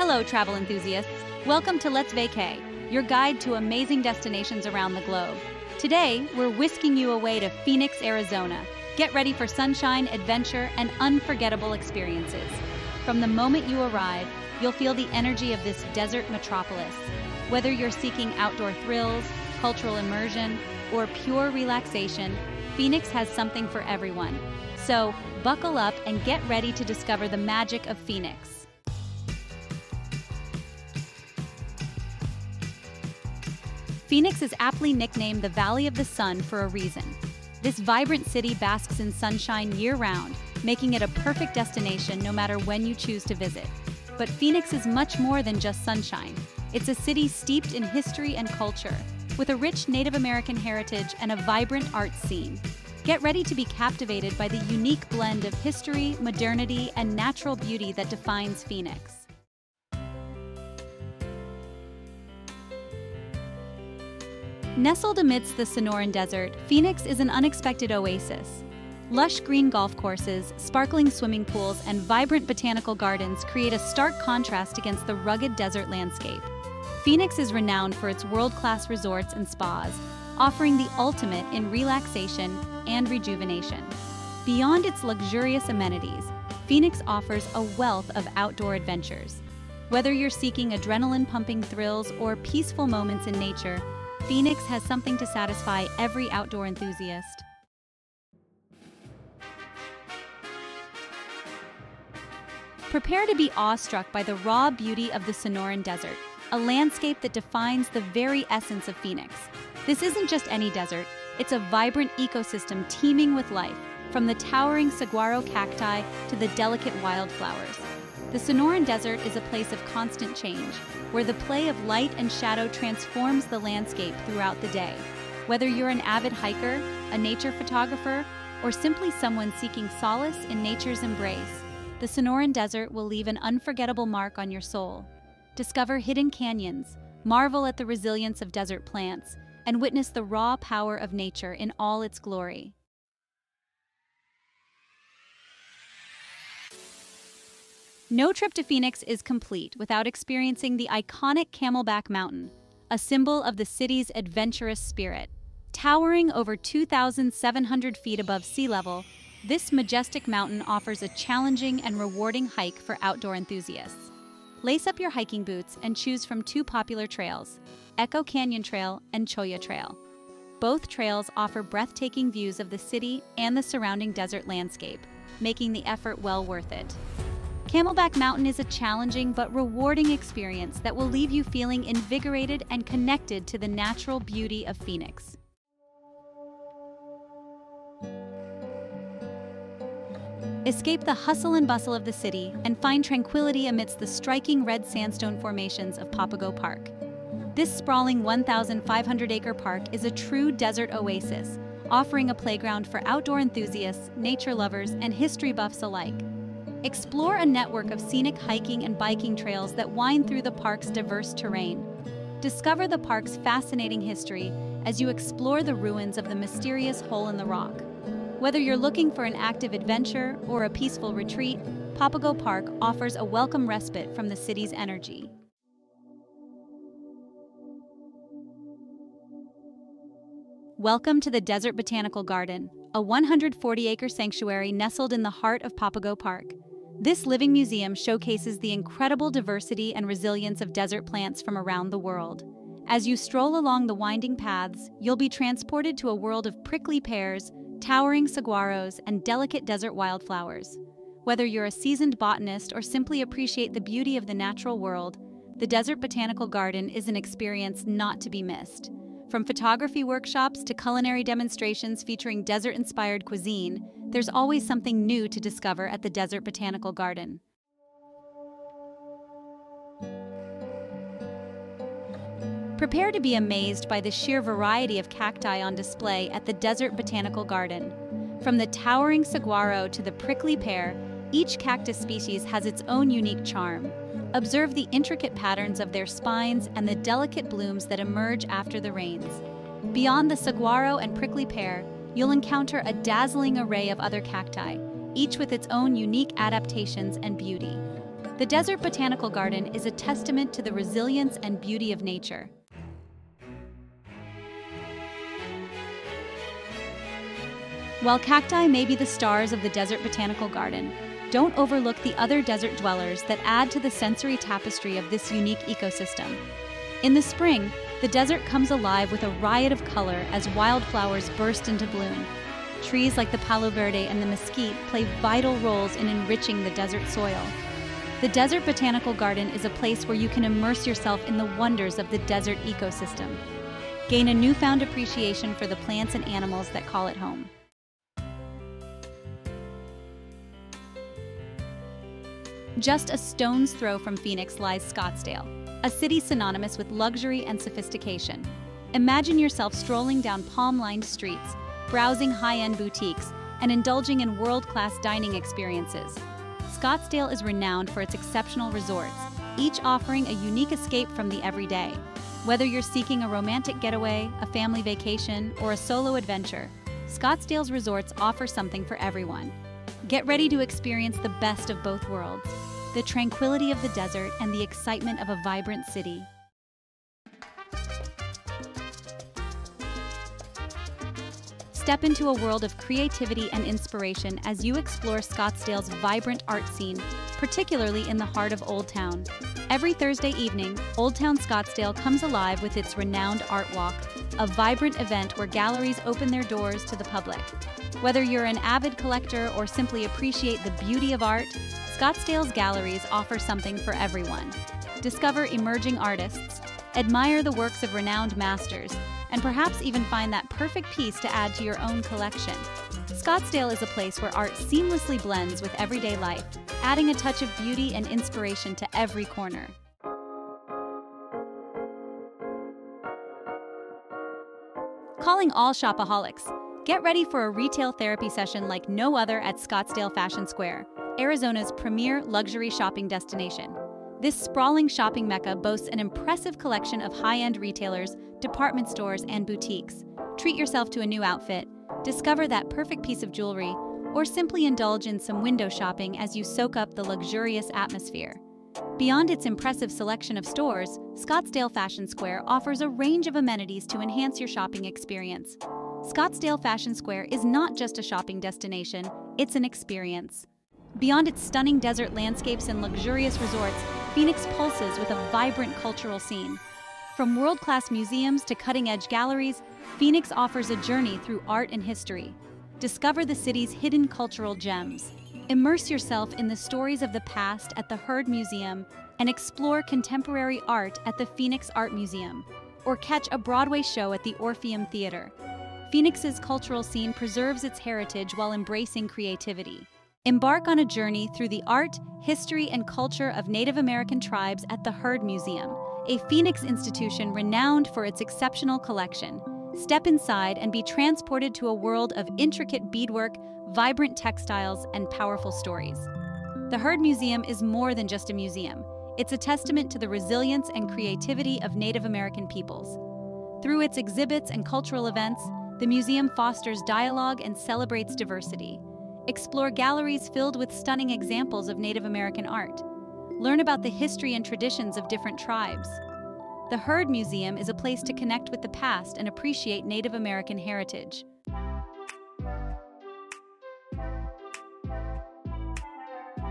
Hello, travel enthusiasts. Welcome to Let's Vacay, your guide to amazing destinations around the globe. Today, we're whisking you away to Phoenix, Arizona. Get ready for sunshine, adventure, and unforgettable experiences. From the moment you arrive, you'll feel the energy of this desert metropolis. Whether you're seeking outdoor thrills, cultural immersion, or pure relaxation, Phoenix has something for everyone. So, buckle up and get ready to discover the magic of Phoenix. Phoenix is aptly nicknamed the Valley of the Sun for a reason. This vibrant city basks in sunshine year-round, making it a perfect destination no matter when you choose to visit. But Phoenix is much more than just sunshine. It's a city steeped in history and culture, with a rich Native American heritage and a vibrant art scene. Get ready to be captivated by the unique blend of history, modernity, and natural beauty that defines Phoenix. Nestled amidst the Sonoran Desert, Phoenix is an unexpected oasis. Lush green golf courses, sparkling swimming pools, and vibrant botanical gardens create a stark contrast against the rugged desert landscape. Phoenix is renowned for its world-class resorts and spas, offering the ultimate in relaxation and rejuvenation. Beyond its luxurious amenities, Phoenix offers a wealth of outdoor adventures. Whether you're seeking adrenaline-pumping thrills or peaceful moments in nature, Phoenix has something to satisfy every outdoor enthusiast. Prepare to be awestruck by the raw beauty of the Sonoran Desert, a landscape that defines the very essence of Phoenix. This isn't just any desert, it's a vibrant ecosystem teeming with life, from the towering saguaro cacti to the delicate wildflowers. The Sonoran Desert is a place of constant change, where the play of light and shadow transforms the landscape throughout the day. Whether you're an avid hiker, a nature photographer, or simply someone seeking solace in nature's embrace, the Sonoran Desert will leave an unforgettable mark on your soul. Discover hidden canyons, marvel at the resilience of desert plants, and witness the raw power of nature in all its glory. No trip to Phoenix is complete without experiencing the iconic Camelback Mountain, a symbol of the city's adventurous spirit. Towering over 2,700 feet above sea level, this majestic mountain offers a challenging and rewarding hike for outdoor enthusiasts. Lace up your hiking boots and choose from two popular trails, Echo Canyon Trail and Cholla Trail. Both trails offer breathtaking views of the city and the surrounding desert landscape, making the effort well worth it. Camelback Mountain is a challenging but rewarding experience that will leave you feeling invigorated and connected to the natural beauty of Phoenix. Escape the hustle and bustle of the city and find tranquility amidst the striking red sandstone formations of Papago Park. This sprawling 1,500-acre park is a true desert oasis, offering a playground for outdoor enthusiasts, nature lovers, and history buffs alike. Explore a network of scenic hiking and biking trails that wind through the park's diverse terrain. Discover the park's fascinating history as you explore the ruins of the mysterious Hole in the Rock. Whether you're looking for an active adventure or a peaceful retreat, Papago Park offers a welcome respite from the city's energy. Welcome to the Desert Botanical Garden, a 140-acre sanctuary nestled in the heart of Papago Park. This living museum showcases the incredible diversity and resilience of desert plants from around the world. As you stroll along the winding paths, you'll be transported to a world of prickly pears, towering saguaros, and delicate desert wildflowers. Whether you're a seasoned botanist or simply appreciate the beauty of the natural world, the Desert Botanical Garden is an experience not to be missed. From photography workshops to culinary demonstrations featuring desert-inspired cuisine, there's always something new to discover at the Desert Botanical Garden. Prepare to be amazed by the sheer variety of cacti on display at the Desert Botanical Garden. From the towering saguaro to the prickly pear, each cactus species has its own unique charm. Observe the intricate patterns of their spines and the delicate blooms that emerge after the rains. Beyond the saguaro and prickly pear, you'll encounter a dazzling array of other cacti, each with its own unique adaptations and beauty. The Desert Botanical Garden is a testament to the resilience and beauty of nature. While cacti may be the stars of the Desert Botanical Garden, don't overlook the other desert dwellers that add to the sensory tapestry of this unique ecosystem. In the spring, the desert comes alive with a riot of color as wildflowers burst into bloom. Trees like the Palo Verde and the mesquite play vital roles in enriching the desert soil. The Desert Botanical Garden is a place where you can immerse yourself in the wonders of the desert ecosystem. Gain a newfound appreciation for the plants and animals that call it home. Just a stone's throw from Phoenix lies Scottsdale, a city synonymous with luxury and sophistication. Imagine yourself strolling down palm-lined streets, browsing high-end boutiques, and indulging in world-class dining experiences. Scottsdale is renowned for its exceptional resorts, each offering a unique escape from the everyday. Whether you're seeking a romantic getaway, a family vacation, or a solo adventure, Scottsdale's resorts offer something for everyone. Get ready to experience the best of both worlds, the tranquility of the desert and the excitement of a vibrant city. Step into a world of creativity and inspiration as you explore Scottsdale's vibrant art scene, particularly in the heart of Old Town. Every Thursday evening, Old Town Scottsdale comes alive with its renowned Art Walk, a vibrant event where galleries open their doors to the public. Whether you're an avid collector or simply appreciate the beauty of art, Scottsdale's galleries offer something for everyone. Discover emerging artists, admire the works of renowned masters, and perhaps even find that perfect piece to add to your own collection. Scottsdale is a place where art seamlessly blends with everyday life, adding a touch of beauty and inspiration to every corner. Calling all shopaholics, get ready for a retail therapy session like no other at Scottsdale Fashion Square, Arizona's premier luxury shopping destination. This sprawling shopping mecca boasts an impressive collection of high-end retailers, department stores, and boutiques. Treat yourself to a new outfit, discover that perfect piece of jewelry, or simply indulge in some window shopping as you soak up the luxurious atmosphere. Beyond its impressive selection of stores, Scottsdale Fashion Square offers a range of amenities to enhance your shopping experience. Scottsdale Fashion Square is not just a shopping destination, it's an experience. Beyond its stunning desert landscapes and luxurious resorts, Phoenix pulses with a vibrant cultural scene. From world-class museums to cutting-edge galleries, Phoenix offers a journey through art and history. Discover the city's hidden cultural gems. Immerse yourself in the stories of the past at the Heard Museum and explore contemporary art at the Phoenix Art Museum, or catch a Broadway show at the Orpheum Theater. Phoenix's cultural scene preserves its heritage while embracing creativity. Embark on a journey through the art, history, and culture of Native American tribes at the Heard Museum, a Phoenix institution renowned for its exceptional collection. Step inside and be transported to a world of intricate beadwork, vibrant textiles, and powerful stories. The Heard Museum is more than just a museum. It's a testament to the resilience and creativity of Native American peoples. Through its exhibits and cultural events, the museum fosters dialogue and celebrates diversity. Explore galleries filled with stunning examples of Native American art. Learn about the history and traditions of different tribes. The Heard Museum is a place to connect with the past and appreciate Native American heritage.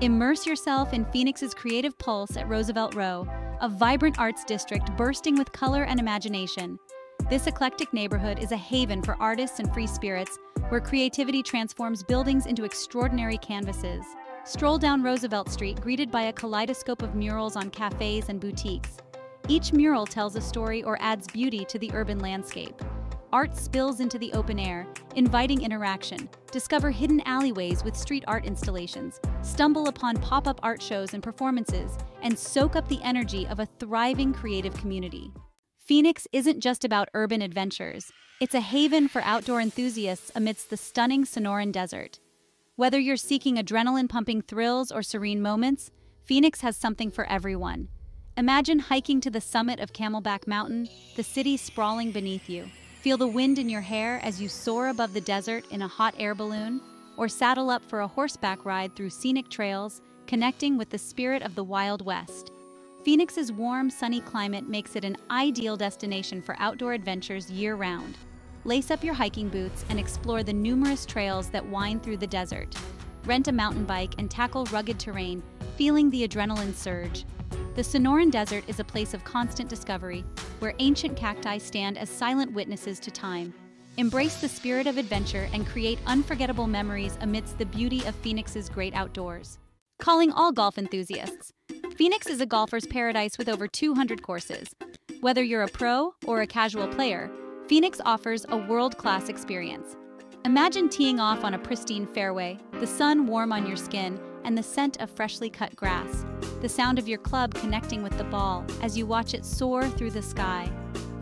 Immerse yourself in Phoenix's creative pulse at Roosevelt Row, a vibrant arts district bursting with color and imagination. This eclectic neighborhood is a haven for artists and free spirits, where creativity transforms buildings into extraordinary canvases. Stroll down Roosevelt Street, greeted by a kaleidoscope of murals on cafes and boutiques. Each mural tells a story or adds beauty to the urban landscape. Art spills into the open air, inviting interaction. Discover hidden alleyways with street art installations, stumble upon pop-up art shows and performances, and soak up the energy of a thriving creative community. Phoenix isn't just about urban adventures. It's a haven for outdoor enthusiasts amidst the stunning Sonoran Desert. Whether you're seeking adrenaline-pumping thrills or serene moments, Phoenix has something for everyone. Imagine hiking to the summit of Camelback Mountain, the city sprawling beneath you. Feel the wind in your hair as you soar above the desert in a hot air balloon, or saddle up for a horseback ride through scenic trails, connecting with the spirit of the Wild West. Phoenix's warm, sunny climate makes it an ideal destination for outdoor adventures year-round. Lace up your hiking boots and explore the numerous trails that wind through the desert. Rent a mountain bike and tackle rugged terrain, feeling the adrenaline surge. The Sonoran Desert is a place of constant discovery, where ancient cacti stand as silent witnesses to time. Embrace the spirit of adventure and create unforgettable memories amidst the beauty of Phoenix's great outdoors. Calling all golf enthusiasts, Phoenix is a golfer's paradise with over 200 courses. Whether you're a pro or a casual player, Phoenix offers a world-class experience. Imagine teeing off on a pristine fairway, the sun warm on your skin, and the scent of freshly cut grass, the sound of your club connecting with the ball as you watch it soar through the sky.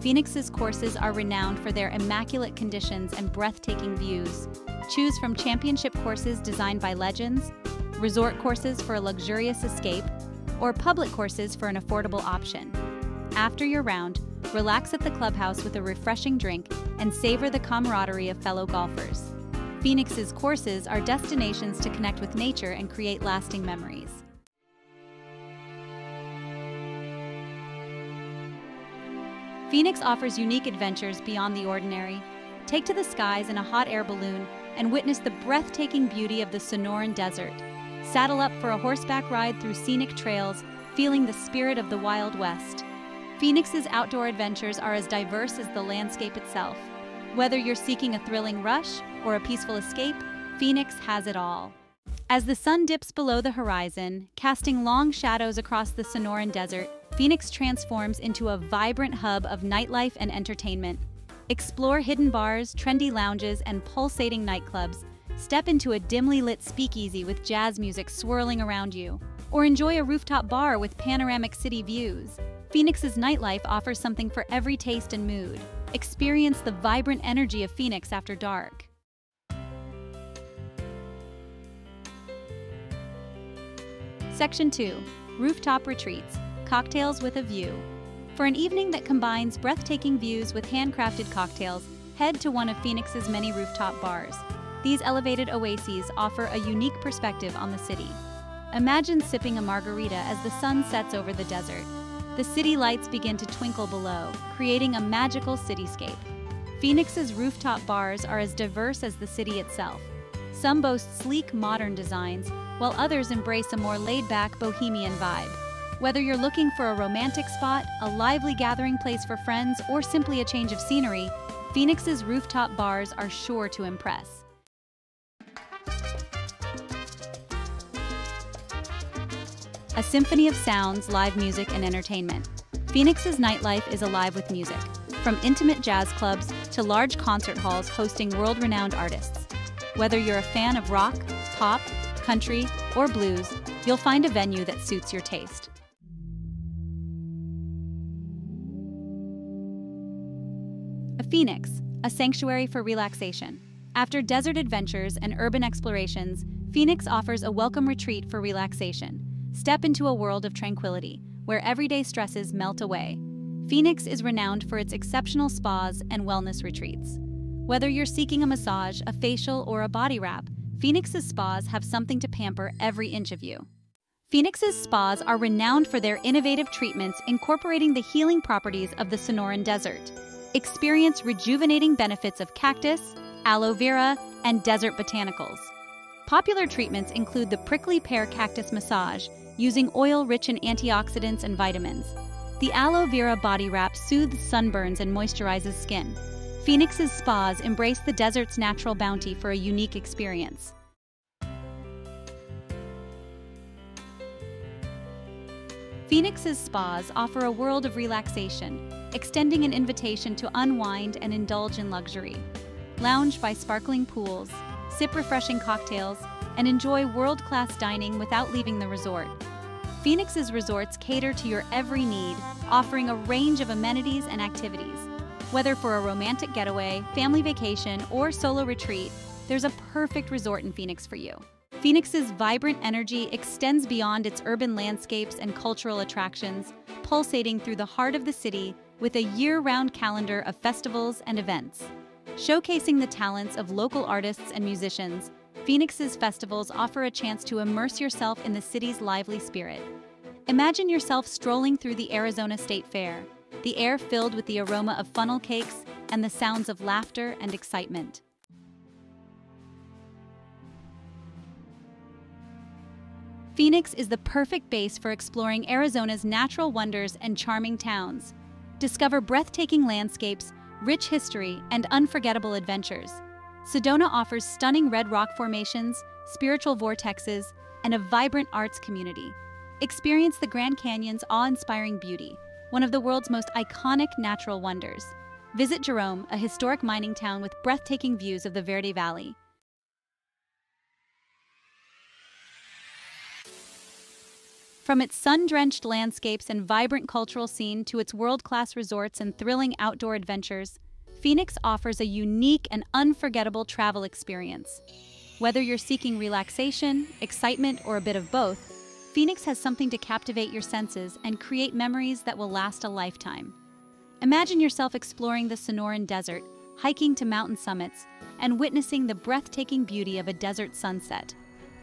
Phoenix's courses are renowned for their immaculate conditions and breathtaking views. Choose from championship courses designed by legends, resort courses for a luxurious escape, or public courses for an affordable option. After your round, relax at the clubhouse with a refreshing drink and savor the camaraderie of fellow golfers. Phoenix's courses are destinations to connect with nature and create lasting memories. Phoenix offers unique adventures beyond the ordinary. Take to the skies in a hot air balloon and witness the breathtaking beauty of the Sonoran Desert. Saddle up for a horseback ride through scenic trails, feeling the spirit of the Wild West. Phoenix's outdoor adventures are as diverse as the landscape itself. Whether you're seeking a thrilling rush or a peaceful escape, Phoenix has it all. As the sun dips below the horizon, casting long shadows across the Sonoran Desert, Phoenix transforms into a vibrant hub of nightlife and entertainment. Explore hidden bars, trendy lounges, and pulsating nightclubs. Step into a dimly lit speakeasy with jazz music swirling around you, or enjoy a rooftop bar with panoramic city views. Phoenix's nightlife offers something for every taste and mood. Experience the vibrant energy of Phoenix after dark. Section 2. Rooftop retreats, cocktails with a view. For an evening that combines breathtaking views with handcrafted cocktails, head to one of Phoenix's many rooftop bars. These elevated oases offer a unique perspective on the city. Imagine sipping a margarita as the sun sets over the desert. The city lights begin to twinkle below, creating a magical cityscape. Phoenix's rooftop bars are as diverse as the city itself. Some boast sleek, modern designs, while others embrace a more laid-back, bohemian vibe. Whether you're looking for a romantic spot, a lively gathering place for friends, or simply a change of scenery, Phoenix's rooftop bars are sure to impress. A symphony of sounds, live music, and entertainment. Phoenix's nightlife is alive with music, from intimate jazz clubs to large concert halls hosting world-renowned artists. Whether you're a fan of rock, pop, country, or blues, you'll find a venue that suits your taste. A Phoenix, a sanctuary for relaxation. After desert adventures and urban explorations, Phoenix offers a welcome retreat for relaxation. Step into a world of tranquility, where everyday stresses melt away. Phoenix is renowned for its exceptional spas and wellness retreats. Whether you're seeking a massage, a facial, or a body wrap, Phoenix's spas have something to pamper every inch of you. Phoenix's spas are renowned for their innovative treatments incorporating the healing properties of the Sonoran Desert. Experience rejuvenating benefits of cactus, aloe vera, and desert botanicals. Popular treatments include the prickly pear cactus massage, using oil rich in antioxidants and vitamins. The aloe vera body wrap soothes sunburns and moisturizes skin. Phoenix's spas embrace the desert's natural bounty for a unique experience. Phoenix's spas offer a world of relaxation, extending an invitation to unwind and indulge in luxury. Lounge by sparkling pools, sip refreshing cocktails, and enjoy world-class dining without leaving the resort. Phoenix's resorts cater to your every need, offering a range of amenities and activities. Whether for a romantic getaway, family vacation, or solo retreat, there's a perfect resort in Phoenix for you. Phoenix's vibrant energy extends beyond its urban landscapes and cultural attractions, pulsating through the heart of the city with a year-round calendar of festivals and events. Showcasing the talents of local artists and musicians, Phoenix's festivals offer a chance to immerse yourself in the city's lively spirit. Imagine yourself strolling through the Arizona State Fair, the air filled with the aroma of funnel cakes and the sounds of laughter and excitement. Phoenix is the perfect base for exploring Arizona's natural wonders and charming towns. Discover breathtaking landscapes, rich history, and unforgettable adventures. Sedona offers stunning red rock formations, spiritual vortexes, and a vibrant arts community. Experience the Grand Canyon's awe-inspiring beauty, one of the world's most iconic natural wonders. Visit Jerome, a historic mining town with breathtaking views of the Verde Valley. From its sun-drenched landscapes and vibrant cultural scene to its world-class resorts and thrilling outdoor adventures, Phoenix offers a unique and unforgettable travel experience. Whether you're seeking relaxation, excitement, or a bit of both, Phoenix has something to captivate your senses and create memories that will last a lifetime. Imagine yourself exploring the Sonoran Desert, hiking to mountain summits, and witnessing the breathtaking beauty of a desert sunset.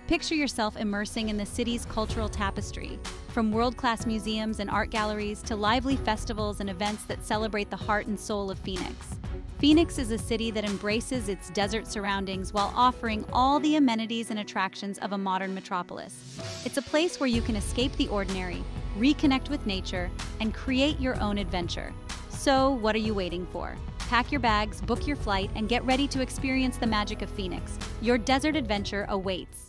Picture yourself immersing in the city's cultural tapestry, from world-class museums and art galleries to lively festivals and events that celebrate the heart and soul of Phoenix. Phoenix is a city that embraces its desert surroundings while offering all the amenities and attractions of a modern metropolis. It's a place where you can escape the ordinary, reconnect with nature, and create your own adventure. So, what are you waiting for? Pack your bags, book your flight, and get ready to experience the magic of Phoenix. Your desert adventure awaits.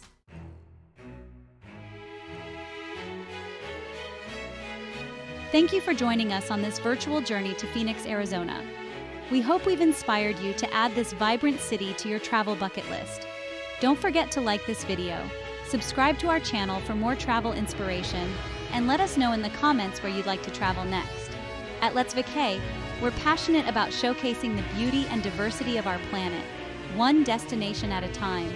Thank you for joining us on this virtual journey to Phoenix, Arizona. We hope we've inspired you to add this vibrant city to your travel bucket list. Don't forget to like this video, subscribe to our channel for more travel inspiration, and let us know in the comments where you'd like to travel next. At Let's Vacay, we're passionate about showcasing the beauty and diversity of our planet, one destination at a time.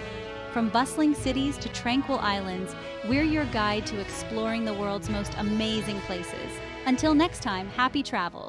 From bustling cities to tranquil islands, we're your guide to exploring the world's most amazing places. Until next time, happy travels!